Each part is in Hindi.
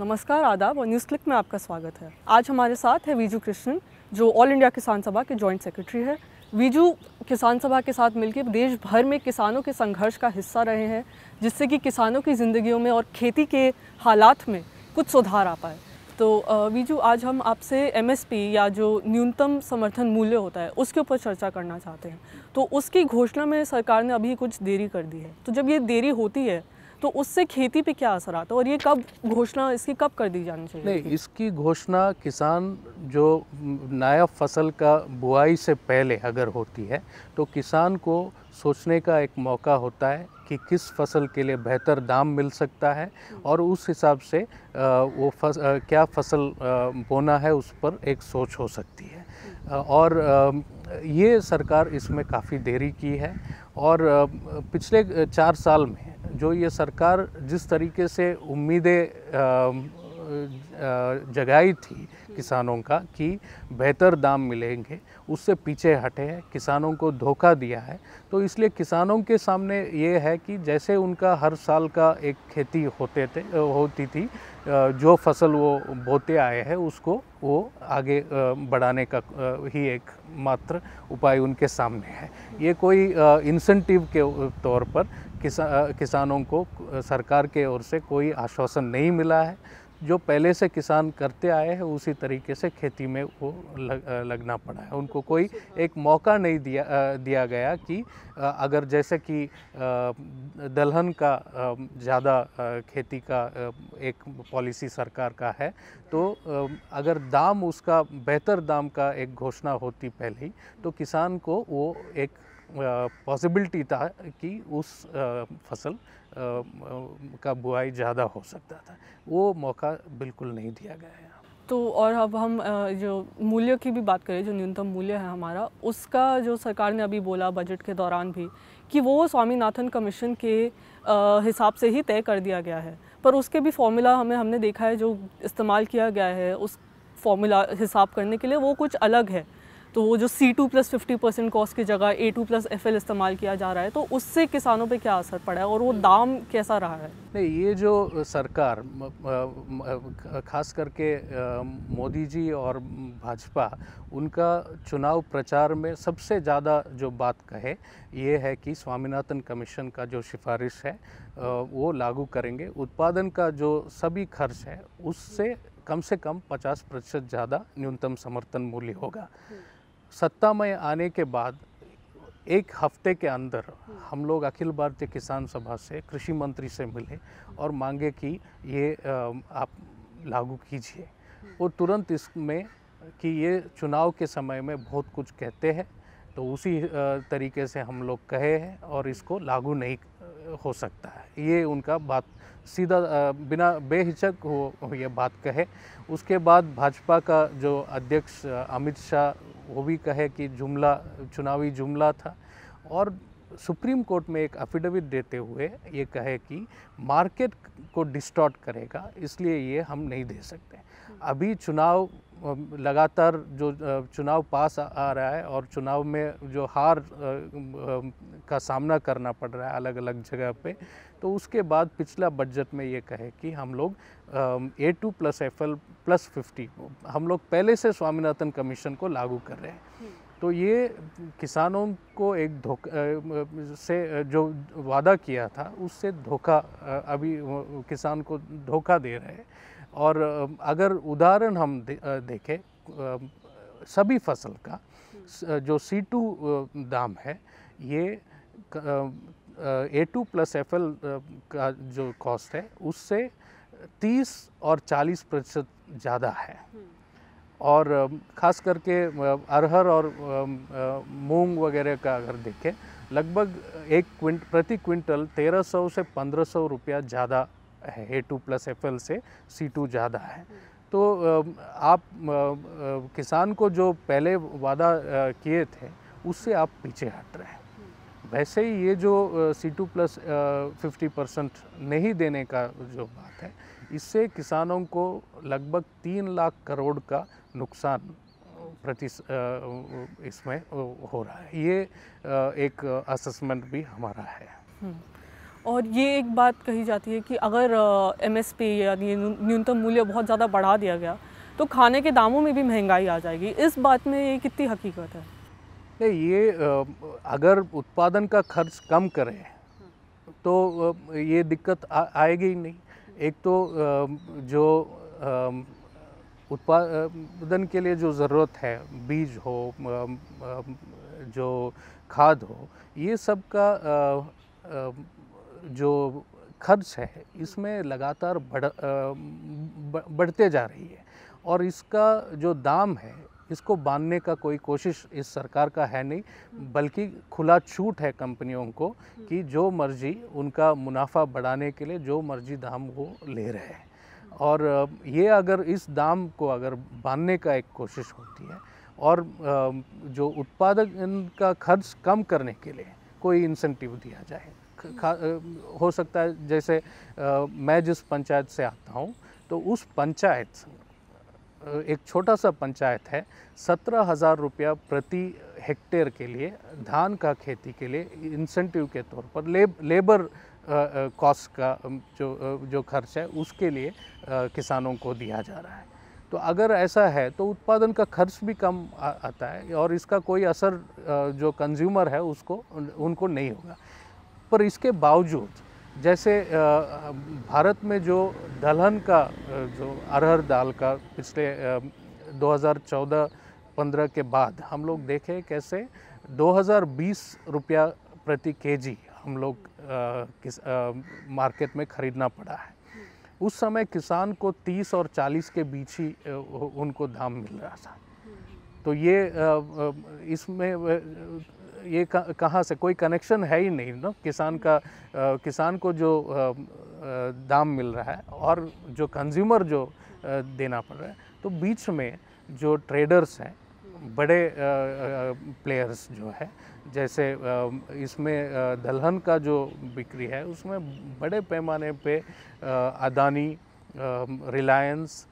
नमस्कार, आदाब और न्यूज़ क्लिक में आपका स्वागत है। आज हमारे साथ है विजू कृष्णन, जो ऑल इंडिया किसान सभा के जॉइंट सेक्रेटरी है। विजू किसान सभा के साथ मिलकर देश भर में किसानों के संघर्ष का हिस्सा रहे हैं, जिससे कि किसानों की ज़िंदगियों में और खेती के हालात में कुछ सुधार आ पाए। तो विजू, आज हम आपसे एमएसपी या जो न्यूनतम समर्थन मूल्य होता है उसके ऊपर चर्चा करना चाहते हैं। तो उसकी घोषणा में सरकार ने अभी कुछ देरी कर दी है, तो जब ये देरी होती है तो उससे खेती पे क्या असर आता है और ये कब घोषणा इसकी कब कर दी जानी चाहिए? नहीं, इसकी घोषणा किसान जो नायब फसल का बुआई से पहले अगर होती है तो किसान को सोचने का एक मौका होता है कि किस फसल के लिए बेहतर दाम मिल सकता है और उस हिसाब से वो क्या फसल बोना है उस पर एक सोच हो सकती है। और ये सरकार इसमें काफ़ी देरी की है और पिछले 4 साल में जो ये सरकार जिस तरीके से उम्मीदें जगाई थी किसानों का कि बेहतर दाम मिलेंगे, उससे पीछे हटे हैं, किसानों को धोखा दिया है। तो इसलिए किसानों के सामने ये है कि जैसे उनका हर साल का एक खेती होती थी जो फसल वो बोते आए हैं उसको वो आगे बढ़ाने का ही एक मात्र उपाय उनके सामने है। ये कोई इंसेंटिव के तौर पर किसानों को सरकार के ओर से कोई आश्वासन नहीं मिला है। जो पहले से किसान करते आए हैं उसी तरीके से खेती में वो लगना पड़ा है। उनको कोई एक मौका नहीं दिया गया कि अगर जैसे कि दलहन का ज़्यादा खेती का एक पॉलिसी सरकार का है तो अगर दाम उसका बेहतर दाम का एक घोषणा होती पहले ही तो किसान को वो एक पॉसिबिलिटी था कि उस फसल का बुआई ज़्यादा हो सकता था। वो मौका बिल्कुल नहीं दिया गया है। तो और अब हम जो मूल्य की भी बात करें, जो न्यूनतम मूल्य है हमारा, उसका जो सरकार ने अभी बोला बजट के दौरान भी कि वो स्वामीनाथन कमीशन के हिसाब से ही तय कर दिया गया है, पर उसके भी फॉर्मूला हमने देखा है जो इस्तेमाल किया गया है उस फॉर्मूला हिसाब करने के लिए वो कुछ अलग है। तो वो जो C2 + 50% कॉस्ट की जगह A2 + FL इस्तेमाल किया जा रहा है, तो उससे किसानों पे क्या असर पड़ा है और वो दाम कैसा रहा है? नहीं, ये जो सरकार खास करके मोदी जी और भाजपा, उनका चुनाव प्रचार में सबसे ज़्यादा जो बात कहे ये है कि स्वामीनाथन कमीशन का जो सिफारिश है वो लागू करेंगे, उत्पादन का जो सभी खर्च है उससे कम से कम 50% ज़्यादा न्यूनतम समर्थन मूल्य होगा। सत्ता में आने के बाद एक हफ्ते के अंदर हम लोग अखिल भारतीय किसान सभा से कृषि मंत्री से मिले और मांगे कि ये आप लागू कीजिए। वो तुरंत इसमें कि ये चुनाव के समय में बहुत कुछ कहते हैं तो उसी तरीके से हम लोग कहे हैं और इसको लागू नहीं हो सकता है। ये उनका बात सीधा बिना बेहिचक वो ये बात कहे। उसके बाद भाजपा का जो अध्यक्ष अमित शाह, वो भी कहे कि चुनावी जुमला था। और सुप्रीम कोर्ट में एक एफिडेविट देते हुए ये कहे कि मार्केट को डिस्टॉर्ट करेगा, इसलिए ये हम नहीं दे सकते। अभी चुनाव लगातार जो चुनाव पास आ रहा है और चुनाव में जो हार का सामना करना पड़ रहा है अलग अलग जगह पे, तो उसके बाद पिछला बजट में ये कहे कि हम लोग A2 + FL + 50 हम लोग पहले से स्वामीनाथन कमीशन को लागू कर रहे हैं। तो ये किसानों को एक धोखा से जो वादा किया था उससे धोखा, अभी किसान को धोखा दे रहे हैं। और अगर उदाहरण हम देखें सभी फसल का जो C2 दाम है, ये A2 + FL का जो कॉस्ट है उससे 30 और 40% ज़्यादा है। और ख़ास करके अरहर और मूंग वगैरह का अगर देखें, लगभग प्रति क्विंटल 1300 से 1500 रुपया ज़्यादा है। A2 + FL से C2 ज़्यादा है। तो आप किसान को जो पहले वादा किए थे उससे आप पीछे हट रहे हैं। वैसे ही ये जो C2 + 50% नहीं देने का जो बात है, इससे किसानों को लगभग 3 लाख करोड़ का नुकसान प्रति इसमें हो रहा है। ये एक असेसमेंट भी हमारा है। और ये एक बात कही जाती है कि अगर MSP यानी न्यूनतम मूल्य बहुत ज़्यादा बढ़ा दिया गया तो खाने के दामों में भी महंगाई आ जाएगी, इस बात में ये कितनी हकीकत है? नहीं, ये अगर उत्पादन का खर्च कम करें तो ये दिक्कत आएगी ही नहीं। एक तो जो उत्पादन के लिए जो ज़रूरत है, बीज हो, जो खाद हो, ये सब का जो खर्च है इसमें लगातार बढ़ते जा रही है और इसका जो दाम है इसको बांधने का कोई कोशिश इस सरकार का है नहीं, बल्कि खुला छूट है कंपनियों को कि जो मर्जी उनका मुनाफा बढ़ाने के लिए जो मर्जी दाम वो ले रहे हैं। और ये अगर इस दाम को अगर बांधने का एक कोशिश होती है और जो उत्पादन का खर्च कम करने के लिए कोई इंसेंटिव दिया जाए, हो सकता है जैसे मैं जिस पंचायत से आता हूँ तो उस पंचायत, एक छोटा सा पंचायत है, 17,000 रुपया प्रति हेक्टेयर के लिए धान का खेती के लिए इंसेंटिव के तौर पर लेबर कॉस्ट का जो खर्च है उसके लिए किसानों को दिया जा रहा है। तो अगर ऐसा है तो उत्पादन का खर्च भी कम आता है और इसका कोई असर जो कंज्यूमर है उसको उनको नहीं होगा। पर इसके बावजूद जैसे भारत में जो दलहन का जो अरहर दाल का पिछले 2014-15 के बाद हम लोग देखें कैसे 2020 रुपया प्रति केजी हम लोग मार्केट में ख़रीदना पड़ा है। उस समय किसान को 30 और 40 के बीच ही उनको दाम मिल रहा था। तो ये इसमें ये कहाँ से कोई कनेक्शन है ही नहीं ना, किसान को जो दाम मिल रहा है और जो कंज्यूमर जो देना पड़ रहा है। तो बीच में जो ट्रेडर्स हैं, बड़े प्लेयर्स जो है, जैसे इसमें दलहन का जो बिक्री है उसमें बड़े पैमाने पे अदानी, रिलायंस,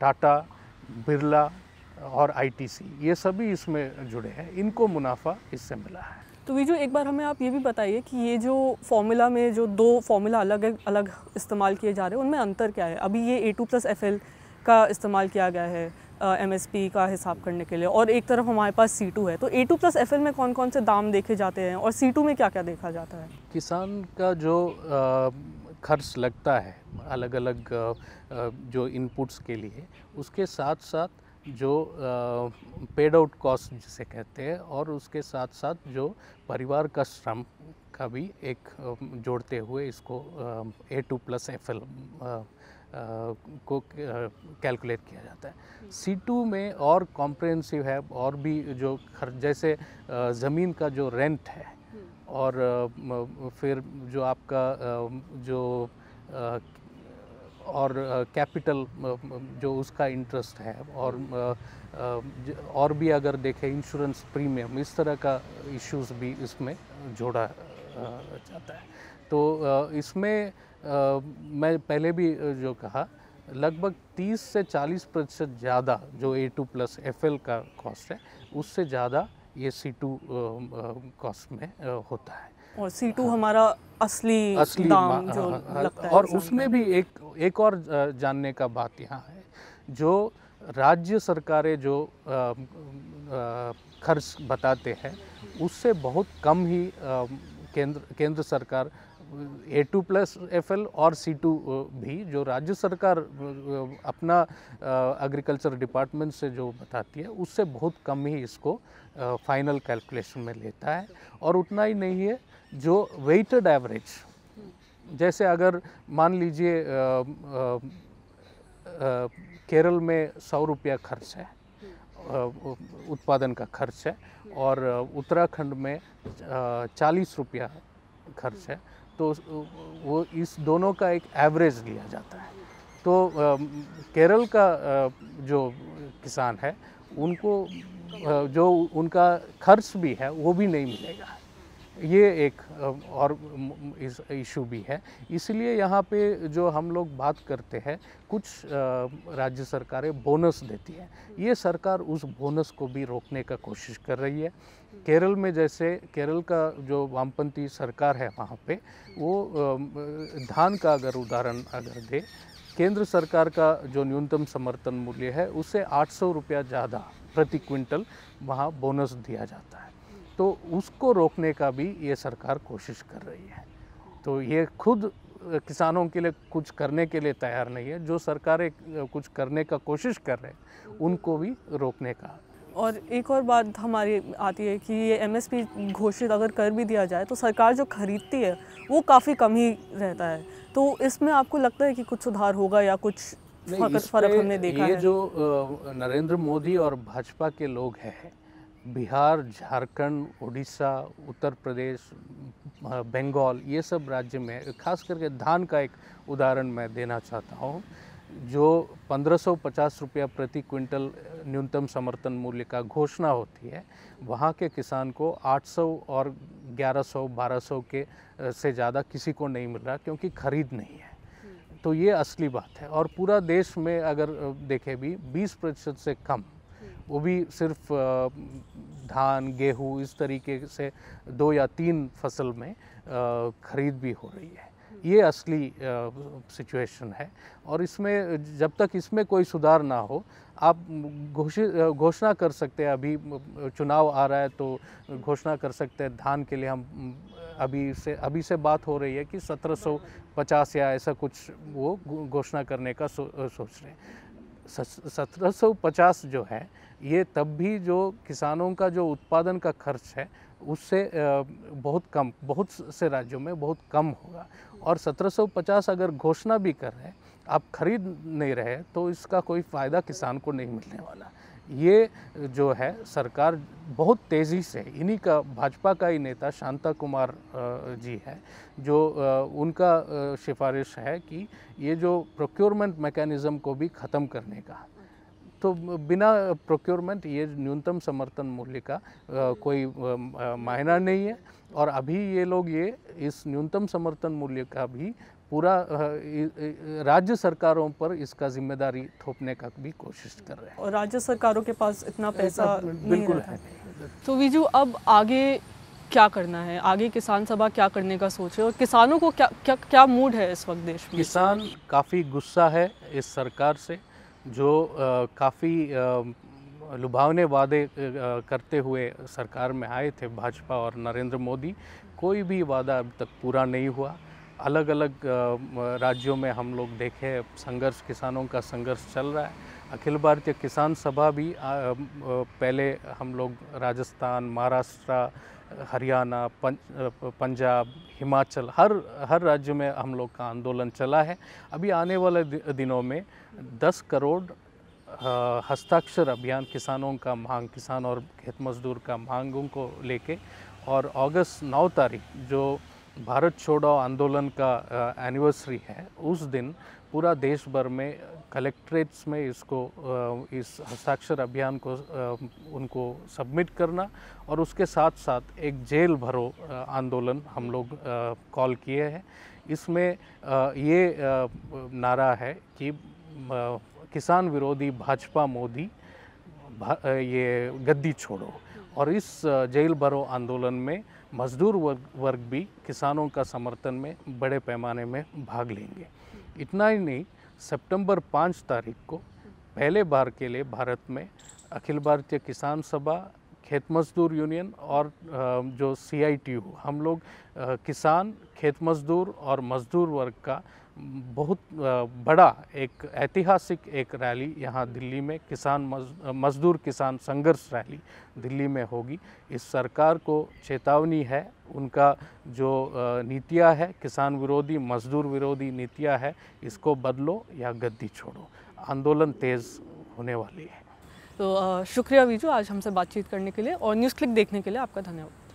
टाटा, बिरला और ITC, ये सभी इसमें जुड़े हैं, इनको मुनाफा इससे मिला है। तो विजू, एक बार हमें आप ये भी बताइए कि ये जो फॉर्मूला में जो दो फॉर्मूला अलग अलग इस्तेमाल किए जा रहे हैं उनमें अंतर क्या है? अभी ये A2+FL का इस्तेमाल किया गया है MSP का हिसाब करने के लिए और एक तरफ हमारे पास C2 है, तो A2+FL में कौन कौन से दाम देखे जाते हैं और C2 में क्या क्या देखा जाता है? किसान का जो खर्च लगता है अलग अलग जो इनपुट्स के लिए, उसके साथ साथ जो पेड आउट कॉस्ट जिसे कहते हैं और उसके साथ साथ जो परिवार का श्रम का भी एक जोड़ते हुए इसको A2+FL को कैलकुलेट किया जाता है। C2 में और कॉम्प्रिहेंसिव है और भी जो खर्च, जैसे ज़मीन का जो रेंट है और फिर जो आपका जो और कैपिटल जो उसका इंटरेस्ट है और भी अगर देखें इंश्योरेंस प्रीमियम, इस तरह का इश्यूज भी इसमें जोड़ा जाता है। तो इसमें मैं पहले भी जो कहा, लगभग 30 से 40% ज़्यादा जो A2+FL का कॉस्ट है उससे ज़्यादा ये C2 कॉस्ट में होता है। और C2 हमारा असली दाम जो लगता है। और उसमें भी एक और जानने का बात यहाँ है, जो राज्य सरकारें जो खर्च बताते हैं उससे बहुत कम ही केंद्र सरकार A2+FL और C2 भी जो राज्य सरकार अपना एग्रीकल्चर डिपार्टमेंट से जो बताती है उससे बहुत कम ही इसको फाइनल कैलकुलेशन में लेता है। और उतना ही नहीं है, जो वेटेड एवरेज, जैसे अगर मान लीजिए केरल में 100 रुपया खर्च है, उत्पादन का खर्च है, और उत्तराखंड में 40 रुपया खर्च है, तो वो इस दोनों का एक एवरेज लिया जाता है। तो केरल का जो किसान है उनको जो उनका खर्च भी है वो भी नहीं मिलेगा, ये एक और इशू भी है। इसलिए यहाँ पे जो हम लोग बात करते हैं, कुछ राज्य सरकारें बोनस देती हैं, ये सरकार उस बोनस को भी रोकने का कोशिश कर रही है। केरल में, जैसे केरल का जो वामपंथी सरकार है वहाँ पे, वो धान का अगर उदाहरण अगर दे, केंद्र सरकार का जो न्यूनतम समर्थन मूल्य है उससे 800 रुपया ज़्यादा प्रति क्विंटल वहाँ बोनस दिया जाता है, तो उसको रोकने का भी ये सरकार कोशिश कर रही है। तो ये खुद किसानों के लिए कुछ करने के लिए तैयार नहीं है, जो सरकारें कुछ करने का कोशिश कर रहे हैं उनको भी रोकने का। और एक और बात हमारी आती है कि ये MSP घोषित अगर कर भी दिया जाए तो सरकार जो खरीदती है वो काफ़ी कम ही रहता है, तो इसमें आपको लगता है कि कुछ सुधार होगा या कुछ फर्क हमने देखा है? ये जो नरेंद्र मोदी और भाजपा के लोग हैं, बिहार, झारखंड, उड़ीसा, उत्तर प्रदेश, बंगाल, ये सब राज्य में, खास करके धान का एक उदाहरण मैं देना चाहता हूँ, जो 1550 रुपया प्रति क्विंटल न्यूनतम समर्थन मूल्य का घोषणा होती है, वहाँ के किसान को 800 और 1100, 1200 के से ज़्यादा किसी को नहीं मिल रहा, क्योंकि खरीद नहीं है। तो ये असली बात है। और पूरा देश में अगर देखें भी 20% से कम, वो भी सिर्फ धान, गेहूँ, इस तरीके से 2 या 3 फसल में खरीद भी हो रही है। ये असली सिचुएशन है। और इसमें जब तक इसमें कोई सुधार ना हो, आप घोषणा कर सकते हैं, अभी चुनाव आ रहा है तो घोषणा कर सकते हैं धान के लिए, हम अभी से बात हो रही है कि 1750 या ऐसा कुछ वो घोषणा करने का सोच रहे हैं। 1750 जो है, ये तब भी जो किसानों का जो उत्पादन का खर्च है उससे बहुत कम, बहुत से राज्यों में बहुत कम होगा। और 1750 अगर घोषणा भी कर रहे हैं, आप खरीद नहीं रहे, तो इसका कोई फ़ायदा किसान को नहीं मिलने वाला। ये जो है सरकार बहुत तेज़ी से, इन्हीं का भाजपा का ही नेता शांता कुमार जी है, जो उनका सिफारिश है कि ये जो प्रोक्योरमेंट मैकेनिज़्म को भी ख़त्म करने का, तो बिना प्रोक्योरमेंट ये न्यूनतम समर्थन मूल्य का कोई मायना नहीं है। और अभी ये लोग ये इस न्यूनतम समर्थन मूल्य का भी पूरा राज्य सरकारों पर इसका जिम्मेदारी थोपने का भी कोशिश कर रहे हैं, और राज्य सरकारों के पास इतना पैसा बिल्कुल है। तो विजू, अब आगे क्या करना है? आगे किसान सभा क्या करने का सोच है, और किसानों को क्या क्या क्या मूड है इस वक्त देश में? किसान काफ़ी गुस्सा है इस सरकार से, जो काफ़ी लुभावने वादे करते हुए सरकार में आए थे भाजपा और नरेंद्र मोदी। कोई भी वादा अब तक पूरा नहीं हुआ। अलग अलग राज्यों में हम लोग देखे, संघर्ष, किसानों का संघर्ष चल रहा है। अखिल भारतीय किसान सभा भी पहले हम लोग राजस्थान, महाराष्ट्र, हरियाणा, पंजाब, हिमाचल, हर राज्य में हम लोग का आंदोलन चला है। अभी आने वाले दिनों में 10 करोड़ हस्ताक्षर अभियान, किसानों का मांग, किसान और खेत मजदूर का मांगों को लेके, और अगस्त 9 तारीख जो भारत छोड़ो आंदोलन का एनिवर्सरी है, उस दिन पूरा देश भर में कलेक्ट्रेट्स में इसको, इस हस्ताक्षर अभियान को उनको सबमिट करना, और उसके साथ साथ एक जेल भरो आंदोलन हम लोग कॉल किए हैं। इसमें ये नारा है कि किसान विरोधी भाजपा मोदी ये गद्दी छोड़ो। और इस जेल भरो आंदोलन में मजदूर वर्ग भी किसानों का समर्थन में बड़े पैमाने में भाग लेंगे। इतना ही नहीं, सितंबर 5 तारीख को पहले बार के लिए भारत में अखिल भारतीय किसान सभा, खेत मजदूर यूनियन और जो CITU, हम लोग किसान, खेत मजदूर और मजदूर वर्ग का बहुत बड़ा एक ऐतिहासिक एक रैली यहाँ दिल्ली में, किसान मजदूर किसान संघर्ष रैली दिल्ली में होगी। इस सरकार को चेतावनी है, उनका जो नीतियाँ है, किसान विरोधी, मजदूर विरोधी नीतियाँ है, इसको बदलो या गद्दी छोड़ो। आंदोलन तेज़ होने वाली है। तो शुक्रिया विजू आज हमसे बातचीत करने के लिए, और न्यूज़ क्लिक देखने के लिए आपका धन्यवाद।